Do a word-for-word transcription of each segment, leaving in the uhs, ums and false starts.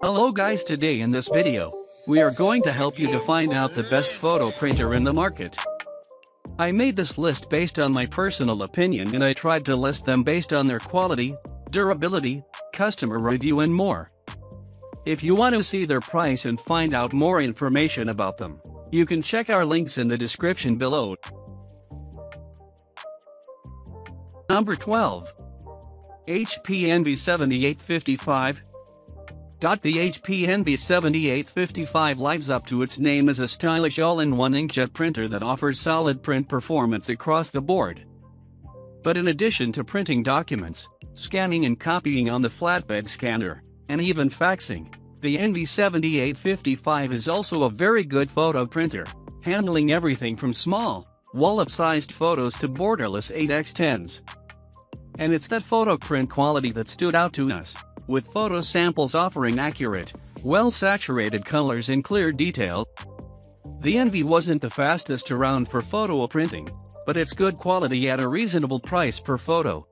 Hello guys, today in this video, we are going to help you to find out the best photo printer in the market. I made this list based on my personal opinion and I tried to list them based on their quality, durability, customer review and more. If you want to see their price and find out more information about them, you can check our links in the description below. Number twelve. H P Envy seventy-eight fifty-five. The H P Envy seventy-eight fifty-five lives up to its name as a stylish all-in-one inkjet printer that offers solid print performance across the board. But in addition to printing documents, scanning and copying on the flatbed scanner, and even faxing, the Envy seventy-eight fifty-five is also a very good photo printer, handling everything from small, wallop-sized photos to borderless eight by tens. And it's that photo print quality that stood out to us, with photo samples offering accurate, well-saturated colors and clear detail. The Envy wasn't the fastest around for photo printing, but it's good quality at a reasonable price per photo.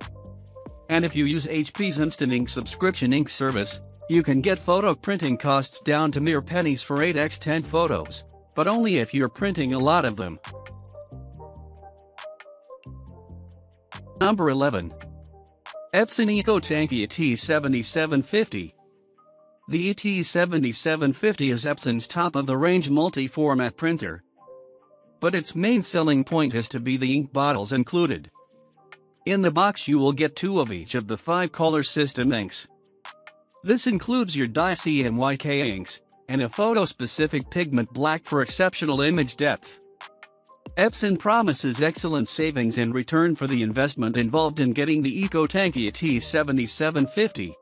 And if you use H P's Instant Ink subscription ink service, you can get photo printing costs down to mere pennies for eight by ten photos, but only if you're printing a lot of them. Number eleven. Epson EcoTank E T seventy-seven fifty. The E T seventy-seven fifty is Epson's top-of-the-range multi-format printer, but its main selling point is to be the ink bottles included. In the box you will get two of each of the five color system inks. This includes your dye C M Y K inks, and a photo-specific pigment black for exceptional image depth. Epson promises excellent savings in return for the investment involved in getting the EcoTank E T seventy-seven fifty.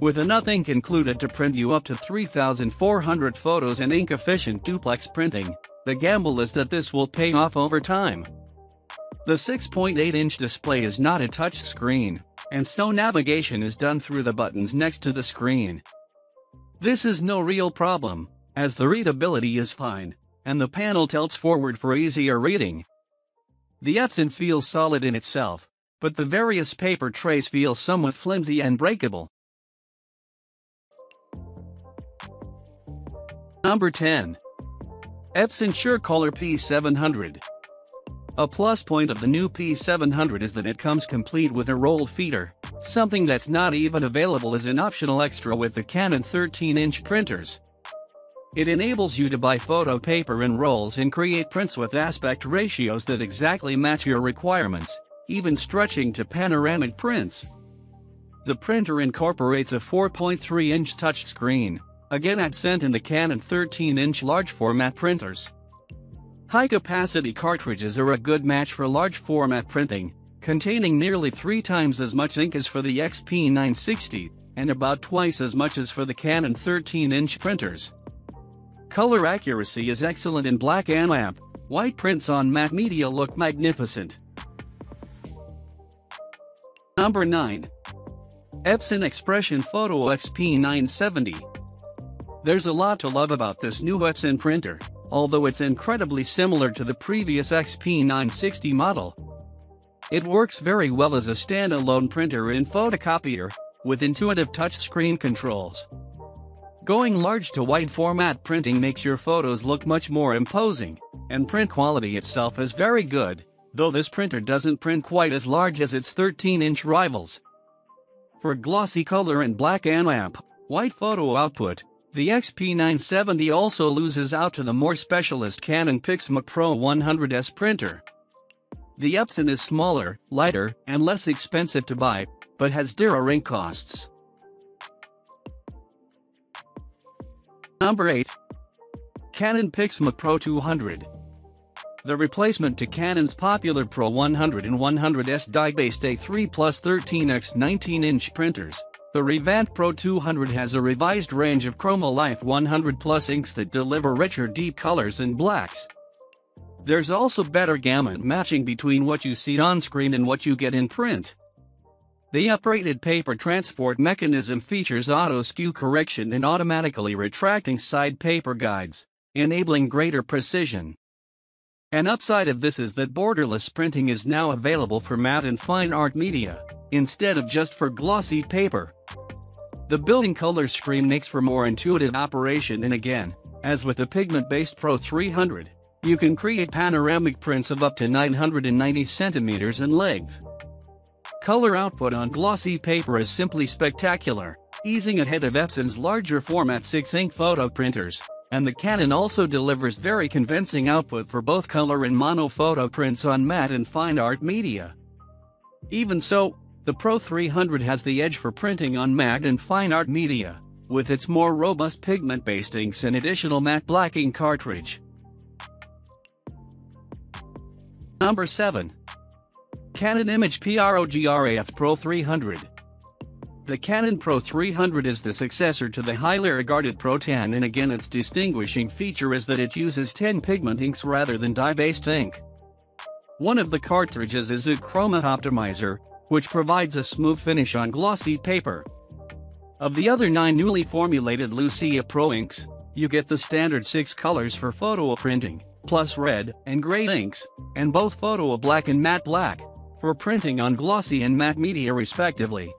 With enough ink included to print you up to three thousand four hundred photos and ink-efficient duplex printing, the gamble is that this will pay off over time. The six point eight inch display is not a touch screen, and so navigation is done through the buttons next to the screen. This is no real problem, as the readability is fine, and the panel tilts forward for easier reading. The Epson feels solid in itself, but the various paper trays feel somewhat flimsy and breakable. Number ten. Epson SureColor P seven hundred. A plus point of the new P seven hundred is that it comes complete with a rolled feeder, something that's not even available as an optional extra with the Canon thirteen inch printers. It enables you to buy photo paper in rolls and create prints with aspect ratios that exactly match your requirements, even stretching to panoramic prints. The printer incorporates a four point three inch touchscreen, again absent in the Canon thirteen inch large format printers. High-capacity cartridges are a good match for large format printing, containing nearly three times as much ink as for the X P nine sixty, and about twice as much as for the Canon thirteen inch printers. Color accuracy is excellent in black and matte, white prints on matte media look magnificent. Number nine. Epson Expression Photo X P nine seventy. There's a lot to love about this new Epson printer, although it's incredibly similar to the previous X P nine sixty model. It works very well as a standalone printer and photocopier, with intuitive touchscreen controls. Going large to wide format printing makes your photos look much more imposing, and print quality itself is very good, though this printer doesn't print quite as large as its thirteen inch rivals. For glossy color and black and matte, white photo output, the X P nine seventy also loses out to the more specialist Canon PIXMA Pro one hundred S printer. The Epson is smaller, lighter, and less expensive to buy, but has dearer ink costs. Number eight. Canon PIXMA Pro two hundred. The replacement to Canon's popular Pro one hundred and one hundred S dye-based A three plus thirteen by nineteen inch printers, the revamped Pro two hundred has a revised range of ChromaLife one hundred plus inks that deliver richer deep colors and blacks. There's also better gamut matching between what you see on screen and what you get in print. The upgraded paper transport mechanism features auto skew correction and automatically retracting side paper guides, enabling greater precision. An upside of this is that borderless printing is now available for matte and fine art media, instead of just for glossy paper. The built-in color stream makes for more intuitive operation, and again, as with the pigment-based Pro three hundred, you can create panoramic prints of up to nine hundred ninety centimeters in length. Color output on glossy paper is simply spectacular, easing ahead of Epson's larger format six ink photo printers, and the Canon also delivers very convincing output for both color and mono photo prints on matte and fine art media. Even so, the Pro three hundred has the edge for printing on matte and fine art media, with its more robust pigment-based inks and additional matte blacking cartridge. Number seven. Canon imagePROGRAF Pro three hundred. The Canon Pro three hundred is the successor to the highly regarded Pro ten, and again its distinguishing feature is that it uses ten pigment inks rather than dye-based ink. One of the cartridges is a Chroma Optimizer, which provides a smooth finish on glossy paper. Of the other nine newly formulated LUCIA PRO inks, you get the standard six colors for photo printing, plus red and gray inks, and both photo black and matte black, for printing on glossy and matte media respectively.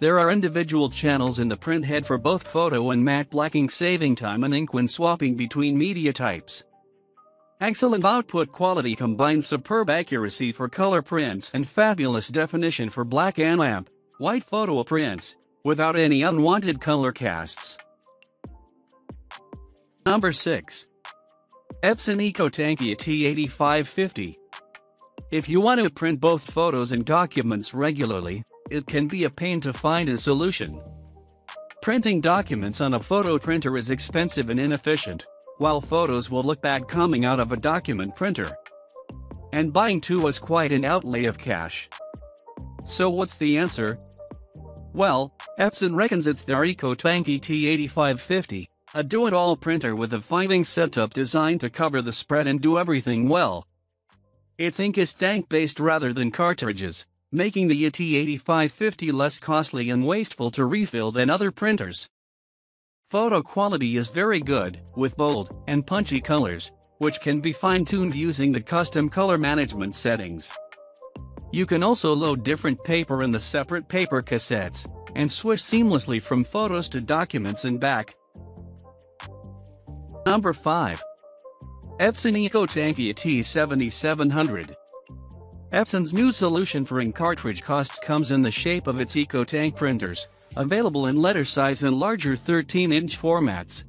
There are individual channels in the print head for both photo and matte blacking, saving time and ink when swapping between media types. Excellent output quality combines superb accuracy for color prints and fabulous definition for black and matte, white photo prints, without any unwanted color casts. Number six. Epson EcoTank E T eighty-five fifty. If you want to print both photos and documents regularly, it can be a pain to find a solution. Printing documents on a photo printer is expensive and inefficient, while photos will look bad coming out of a document printer. And buying two was quite an outlay of cash. So what's the answer? Well, Epson reckons it's their EcoTank E T eighty-five fifty, a do-it-all printer with a five ink setup designed to cover the spread and do everything well. Its ink is tank-based rather than cartridges, making the E T eighty-five fifty less costly and wasteful to refill than other printers. Photo quality is very good, with bold and punchy colors, which can be fine-tuned using the custom color management settings. You can also load different paper in the separate paper cassettes, and switch seamlessly from photos to documents and back. Number five. Epson EcoTank E T seventy-seven hundred. Epson's new solution for ink cartridge costs comes in the shape of its EcoTank printers, available in letter size and larger thirteen inch formats.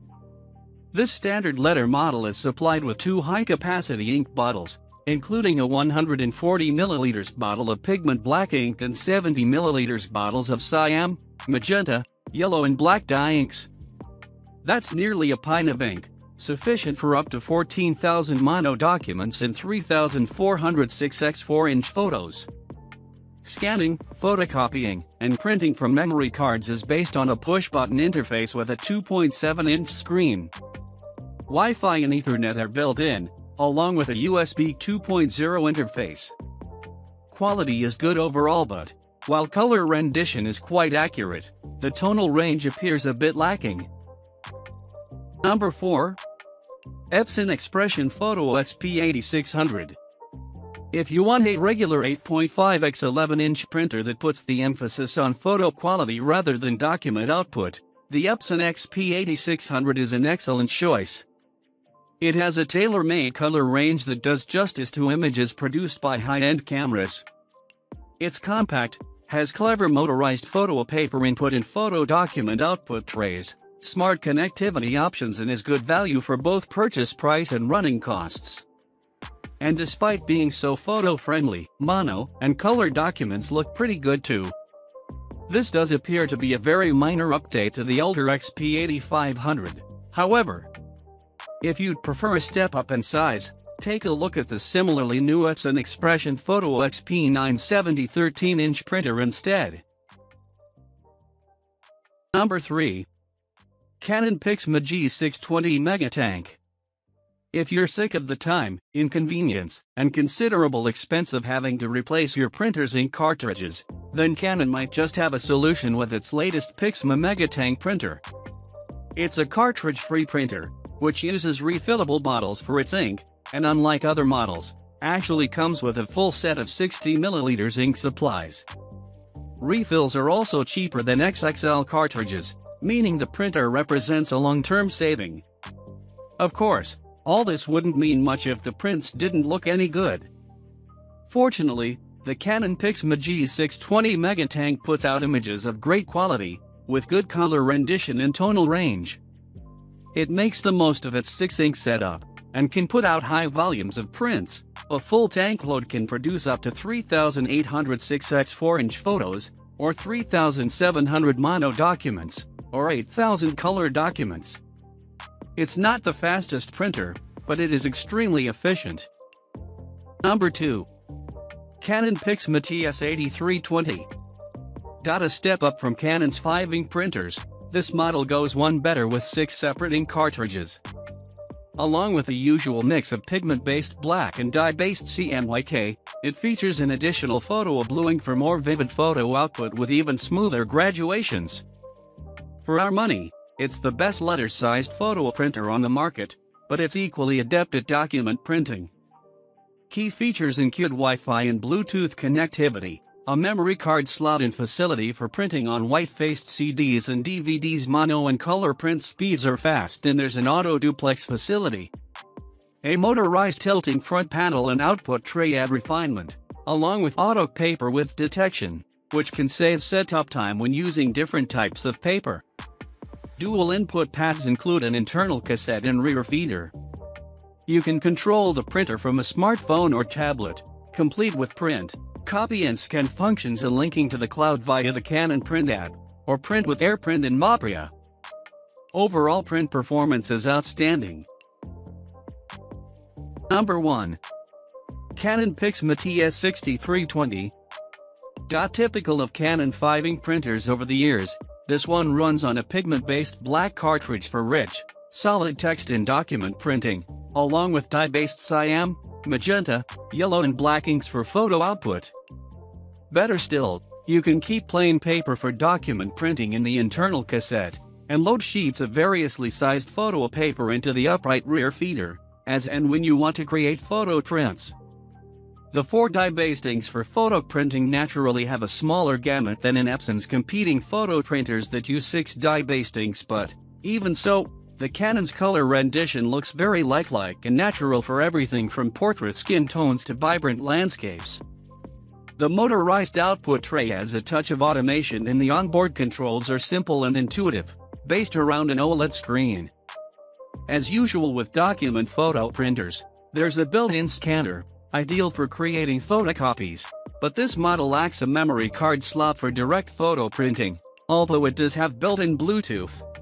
This standard letter model is supplied with two high-capacity ink bottles, including a one hundred forty milliliter bottle of pigment black ink and seventy milliliter bottles of cyan, magenta, yellow and black dye inks. That's nearly a pint of ink, sufficient for up to fourteen thousand mono documents and three thousand four hundred six by four inch photos. Scanning, photocopying, and printing from memory cards is based on a push-button interface with a two point seven inch screen. Wi-Fi and Ethernet are built in, along with a U S B two point oh interface. Quality is good overall, but while color rendition is quite accurate, the tonal range appears a bit lacking. Number four. Epson Expression Photo X P eighty-six hundred. If you want a regular eight point five by eleven inch printer that puts the emphasis on photo quality rather than document output, the Epson X P eighty-six hundred is an excellent choice. It has a tailor-made color range that does justice to images produced by high-end cameras. It's compact, has clever motorized photo paper input and photo document output trays, smart connectivity options, and is good value for both purchase price and running costs. And despite being so photo-friendly, mono and color documents look pretty good too. This does appear to be a very minor update to the older X P eighty-five hundred, however. If you'd prefer a step up in size, take a look at the similarly new Epson Expression Photo X P nine seventy thirteen inch printer instead. Number three. Canon PIXMA G six twenty MegaTank. If you're sick of the time, inconvenience, and considerable expense of having to replace your printer's ink cartridges, then Canon might just have a solution with its latest PIXMA MegaTank printer. It's a cartridge-free printer, which uses refillable bottles for its ink, and unlike other models, actually comes with a full set of sixty milliliter ink supplies. Refills are also cheaper than X X L cartridges, meaning the printer represents a long-term saving. Of course, all this wouldn't mean much if the prints didn't look any good. Fortunately, the Canon PIXMA G six twenty Megatank puts out images of great quality, with good color rendition and tonal range. It makes the most of its six ink setup, and can put out high volumes of prints. A full tank load can produce up to three thousand eight hundred six by four inch photos, or three thousand seven hundred mono documents, or eight thousand color documents. It's not the fastest printer, but it is extremely efficient. Number two. Canon PIXMA T S eighty-three twenty. A step up from Canon's five ink printers, this model goes one better with six separate ink cartridges. Along with the usual mix of pigment-based black and dye-based C M Y K, it features an additional photo obbluing for more vivid photo output with even smoother graduations. For our money, it's the best letter-sized photo printer on the market, but it's equally adept at document printing. Key features include Wi-Fi and Bluetooth connectivity, a memory card slot and facility for printing on white-faced C Ds and D V Ds. Mono and color print speeds are fast, and there's an auto-duplex facility. A motorized tilting front panel and output tray add refinement, along with auto-paper width detection, which can save setup time when using different types of paper. Dual input paths include an internal cassette and rear feeder. You can control the printer from a smartphone or tablet, complete with print, copy and scan functions and linking to the cloud via the Canon Print app, or print with AirPrint and Mapria. Overall print performance is outstanding. Number one. Canon PIXMA T S sixty-three twenty. Typical of Canon five ink printers over the years, this one runs on a pigment-based black cartridge for rich, solid text and document printing, along with dye-based cyan, magenta, yellow and black inks for photo output. Better still, you can keep plain paper for document printing in the internal cassette, and load sheets of variously sized photo paper into the upright rear feeder, as and when you want to create photo prints. The four dye-based inks for photo printing naturally have a smaller gamut than in Epson's competing photo printers that use six dye-based inks, but, even so, the Canon's color rendition looks very lifelike and natural for everything from portrait skin tones to vibrant landscapes. The motorized output tray adds a touch of automation, and the onboard controls are simple and intuitive, based around an OLED screen. As usual with document photo printers, there's a built-in scanner, ideal for creating photocopies, but this model lacks a memory card slot for direct photo printing, although it does have built-in Bluetooth,